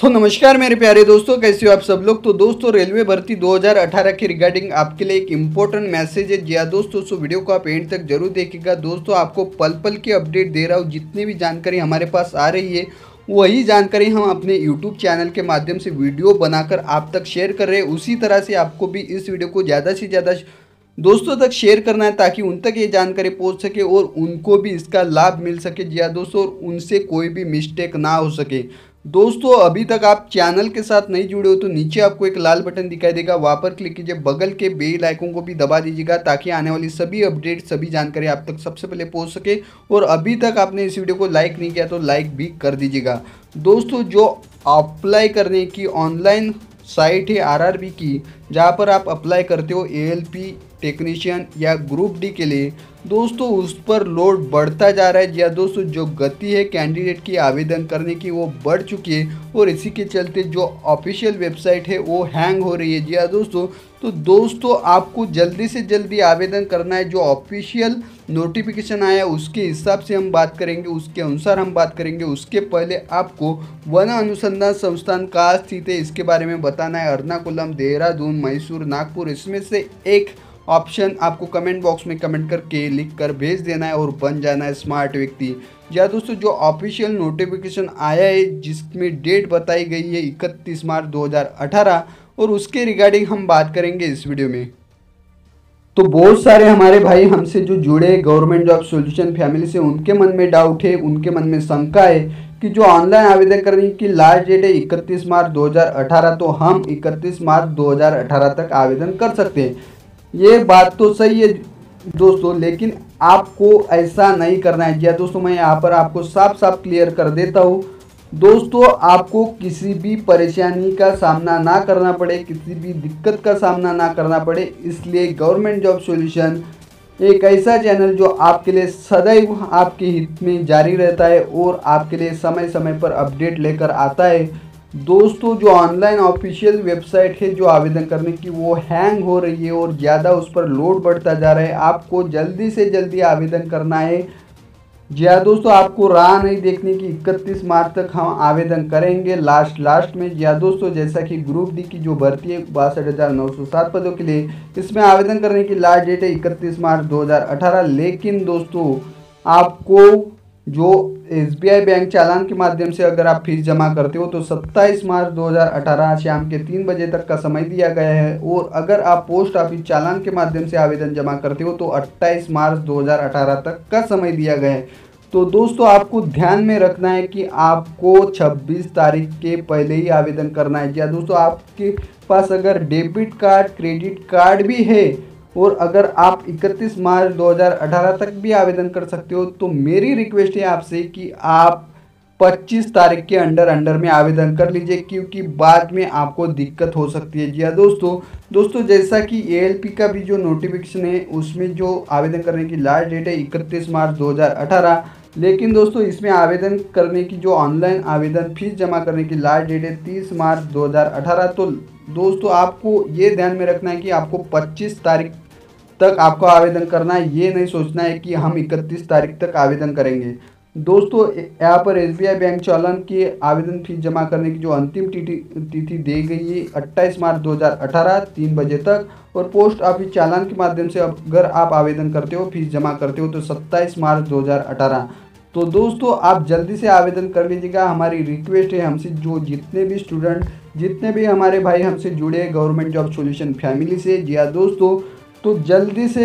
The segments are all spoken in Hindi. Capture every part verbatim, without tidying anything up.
तो नमस्कार मेरे प्यारे दोस्तों, कैसे हो आप सब लोग। तो दोस्तों रेलवे भर्ती दो हज़ार अठारह के रिगार्डिंग आपके लिए एक इम्पोर्टेंट मैसेज है। जी हाँ दोस्तों, सो वीडियो को आप एंड तक जरूर देखिएगा। दोस्तों आपको पल पल की अपडेट दे रहा हूँ, जितनी भी जानकारी हमारे पास आ रही है वही जानकारी हम अपने YouTube चैनल के माध्यम से वीडियो बनाकर आप तक शेयर कर रहे हैं। उसी तरह से आपको भी इस वीडियो को ज़्यादा से ज़्यादा दोस्तों तक शेयर करना है ताकि उन तक ये जानकारी पहुंच सके और उनको भी इसका लाभ मिल सके। जी हाँ दोस्तों, और उनसे कोई भी मिस्टेक ना हो सके। दोस्तों अभी तक आप चैनल के साथ नहीं जुड़े हो तो नीचे आपको एक लाल बटन दिखाई देगा, वहाँ पर क्लिक कीजिए। बगल के बेल आइकन को भी दबा दीजिएगा ताकि आने वाली सभी अपडेट सभी जानकारी आप तक सबसे पहले पहुँच सके। और अभी तक आपने इस वीडियो को लाइक नहीं किया तो लाइक भी कर दीजिएगा। दोस्तों जो अप्लाई करने की ऑनलाइन साइट है आरआरबी की, जहाँ पर आप अप्लाई करते हो एएलपी टेक्नीशियन या ग्रुप डी के लिए, दोस्तों उस पर लोड बढ़ता जा रहा है। या दोस्तों जो गति है कैंडिडेट की आवेदन करने की वो बढ़ चुकी है और इसी के चलते जो ऑफिशियल वेबसाइट है वो हैंग हो रही है। जी हाँ दोस्तों, तो दोस्तों आपको जल्दी से जल्दी आवेदन करना है। जो ऑफिशियल नोटिफिकेशन आया उसके हिसाब से हम बात करेंगे, उसके अनुसार हम बात करेंगे। उसके पहले आपको वन अनुसंधान संस्थान कहाँ स्थित है इसके बारे में बताना है। एर्नाकुलम, देहरादून, मैसूर, नागपुर, इसमें से एक ऑप्शन आपको कमेंट बॉक्स में कमेंट करके लिख कर भेज देना है और बन जाना है स्मार्ट व्यक्ति। या दोस्तों जो ऑफिशियल नोटिफिकेशन आया है जिसमें डेट बताई गई है इकतीस मार्च दो हज़ार अठारह, और उसके रिगार्डिंग हम बात करेंगे इस वीडियो में। तो बहुत सारे हमारे भाई हमसे जो जुड़े गवर्नमेंट जॉब सॉल्यूशन फैमिली से, उनके मन में डाउट है, उनके मन में शंका है कि जो ऑनलाइन आवेदन करने की लास्ट डेट है इकतीस मार्च दो हज़ार अठारह, तो हम इकतीस मार्च दो हज़ार अठारह तक आवेदन कर सकते हैं। ये बात तो सही है दोस्तों, लेकिन आपको ऐसा नहीं करना है। जी दोस्तों, मैं यहाँ पर आपको साफ साफ क्लियर कर देता हूँ। दोस्तों आपको किसी भी परेशानी का सामना ना करना पड़े, किसी भी दिक्कत का सामना ना करना पड़े, इसलिए गवर्नमेंट जॉब सॉल्यूशन एक ऐसा चैनल जो आपके लिए सदैव आपके हित में जारी रहता है और आपके लिए समय समय पर अपडेट लेकर आता है। दोस्तों जो ऑनलाइन ऑफिशियल वेबसाइट है जो आवेदन करने की वो हैंग हो रही है और ज़्यादा उस पर लोड बढ़ता जा रहा है। आपको जल्दी से जल्दी आवेदन करना है। जी हाँ दोस्तों, आपको राह नहीं देखने की, इकतीस मार्च तक हम आवेदन करेंगे लास्ट लास्ट में। जी हाँ दोस्तों, जैसा कि ग्रुप डी की जो भर्ती है बासठ हज़ार नौ सौ सात पदों के लिए, इसमें आवेदन करने की लास्ट डेट है इकतीस मार्च दो हज़ार अठारह। लेकिन दोस्तों आपको जो एस बी आई बैंक चालान के माध्यम से अगर आप फीस जमा करते हो तो सत्ताईस मार्च दो हज़ार अठारह शाम के तीन बजे तक का समय दिया गया है। और अगर आप पोस्ट ऑफिस चालान के माध्यम से आवेदन जमा करते हो तो अट्ठाईस मार्च दो हज़ार अठारह तक का समय दिया गया है। तो दोस्तों आपको ध्यान में रखना है कि आपको छब्बीस तारीख के पहले ही आवेदन करना है। या दोस्तों आपके पास अगर डेबिट कार्ड क्रेडिट कार्ड भी है और अगर आप इकतीस मार्च दो हज़ार अठारह तक भी आवेदन कर सकते हो तो मेरी रिक्वेस्ट है आपसे कि आप पच्चीस तारीख के अंडर अंडर में आवेदन कर लीजिए, क्योंकि बाद में आपको दिक्कत हो सकती है। जी हाँ दोस्तों, दोस्तों जैसा कि ए एल पी का भी जो नोटिफिकेशन है उसमें जो आवेदन करने की लास्ट डेट है इकतीस मार्च दो हज़ार अठारह, लेकिन दोस्तों इसमें आवेदन करने की जो ऑनलाइन आवेदन फीस जमा करने की लास्ट डेट है तीस मार्च दो हज़ार अठारह। तो दोस्तों आपको ये ध्यान में रखना है कि आपको पच्चीस तारीख तक आपको आवेदन करना है। ये नहीं सोचना है कि हम इकतीस तारीख तक आवेदन करेंगे। दोस्तों यहाँ पर एस बी आई बैंक चालान की आवेदन फीस जमा करने की जो अंतिम तिथि दी गई है अट्ठाईस मार्च दो हज़ार अठारह तीन बजे तक, और पोस्ट ऑफिस चालान के माध्यम से अगर आप आवेदन करते हो फीस जमा करते हो तो सत्ताईस मार्च दो हज़ार अठारह। तो दोस्तों आप जल्दी से आवेदन कर लीजिएगा। हमारी रिक्वेस्ट है हमसे जो जितने भी स्टूडेंट जितने भी हमारे भाई हमसे जुड़े गवर्नमेंट जॉब सॉल्यूशन फैमिली से। जी हाँ दोस्तों, तो जल्दी से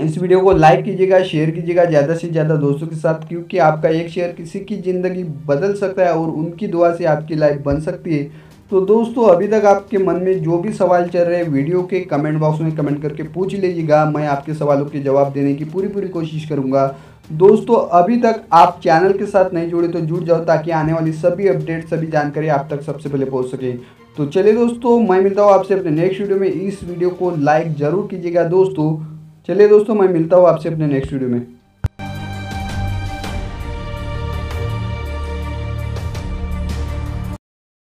इस वीडियो को लाइक कीजिएगा, शेयर कीजिएगा ज़्यादा से ज़्यादा दोस्तों के साथ, क्योंकि आपका एक शेयर किसी की ज़िंदगी बदल सकता है और उनकी दुआ से आपकी लाइफ बन सकती है। तो दोस्तों अभी तक आपके मन में जो भी सवाल चल रहे हैं वीडियो के कमेंट बॉक्स में कमेंट करके पूछ लीजिएगा, मैं आपके सवालों के जवाब देने की पूरी पूरी कोशिश करूँगा। दोस्तों अभी तक आप चैनल के साथ नहीं जुड़े तो जुड़ जाओ ताकि आने वाली सभी अपडेट सभी जानकारी आप तक सबसे पहले पहुंच सके। तो चलिए दोस्तों, मैं मिलता हूँ आपसे अपने नेक्स्ट वीडियो में। इस वीडियो को लाइक ज़रूर कीजिएगा दोस्तों। चलिए दोस्तों, मैं मिलता हूँ आपसे अपने नेक्स्ट वीडियो में।